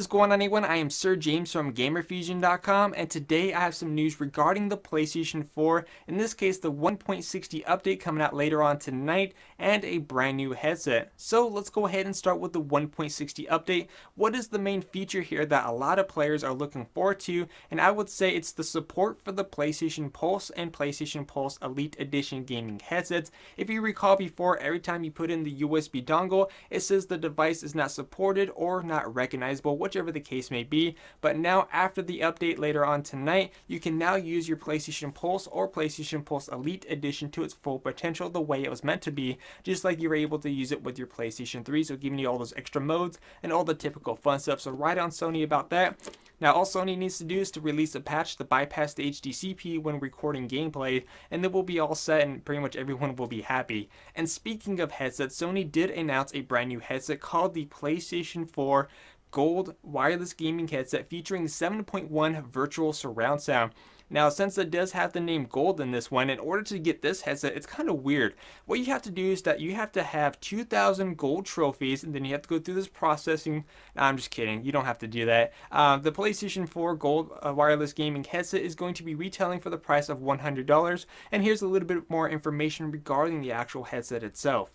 is going on, everyone? I am Sir James from GamerFuzion.com, and today I have some news regarding the PlayStation 4, in this case the 1.60 update coming out later on tonight, and a brand new headset. So let's go ahead and start with the 1.60 update. What is the main feature here that a lot of players are looking forward to? And I would say it's the support for the PlayStation Pulse and PlayStation Pulse Elite Edition gaming headsets. If you recall before, every time you put in the USB dongle, it says the device is not supported or not recognizable, whichever the case may be. But now after the update later on tonight, you can now use your PlayStation Pulse or PlayStation Pulse Elite Edition to its full potential the way it was meant to be, just like you were able to use it with your PlayStation 3, so giving you all those extra modes and all the typical fun stuff. So right on Sony about that. Now all Sony needs to do is to release a patch to bypass the HDCP when recording gameplay, and then we'll be all set and pretty much everyone will be happy. And speaking of headsets, Sony did announce a brand new headset called the PlayStation 4 Gold Wireless Gaming Headset, featuring 7.1 virtual surround sound. Now, since it does have the name Gold in this one, in order to get this headset, it's kind of weird. What you have to do is that you have to have 2,000 gold trophies, and then you have to go through this processing. No, I'm just kidding. You don't have to do that. The PlayStation 4 Gold Wireless Gaming Headset is going to be retailing for the price of $100, and here's a little bit more information regarding the actual headset itself.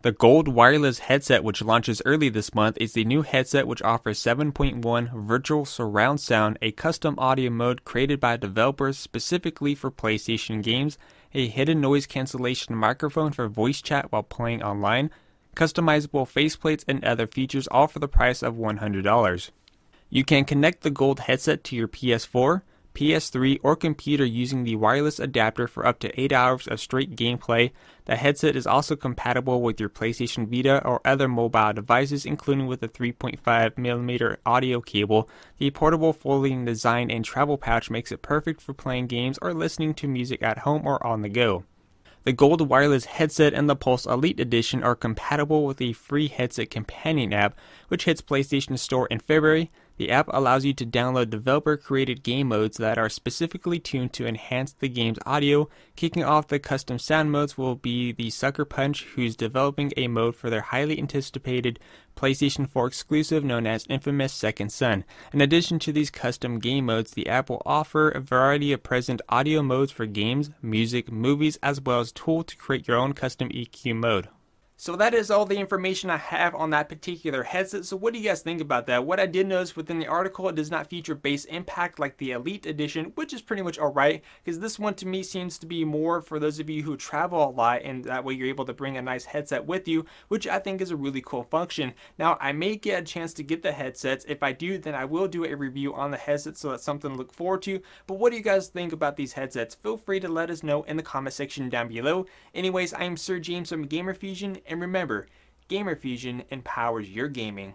The Gold Wireless Headset, which launches early this month, is the new headset which offers 7.1 virtual surround sound, a custom audio mode created by developers specifically for PlayStation games, a hidden noise cancellation microphone for voice chat while playing online, customizable faceplates, and other features, all for the price of $100. You can connect the Gold headset to your PS4, PS3, or computer using the wireless adapter for up to 8 hours of straight gameplay. The headset is also compatible with your PlayStation Vita or other mobile devices, including with a 3.5mm audio cable. The portable folding design and travel pouch makes it perfect for playing games or listening to music at home or on the go. The Gold Wireless Headset and the Pulse Elite Edition are compatible with a free headset companion app, which hits PlayStation Store in February. The app allows you to download developer-created game modes that are specifically tuned to enhance the game's audio. Kicking off the custom sound modes will be the Sucker Punch, who's developing a mode for their highly anticipated PlayStation 4 exclusive known as Infamous Second Son. In addition to these custom game modes, the app will offer a variety of present audio modes for games, music, movies, as well as tools to create your own custom EQ mode. So that is all the information I have on that particular headset. So what do you guys think about that? What I did notice within the article, it does not feature bass impact like the Elite Edition, which is pretty much alright, because this one to me seems to be more for those of you who travel a lot, and that way you're able to bring a nice headset with you, which I think is a really cool function. Now I may get a chance to get the headsets. If I do, then I will do a review on the headset, so that's something to look forward to. But what do you guys think about these headsets? Feel free to let us know in the comment section down below. Anyways, I am Sir James from GamerFuzion. And remember, GamerFuzion empowers your gaming.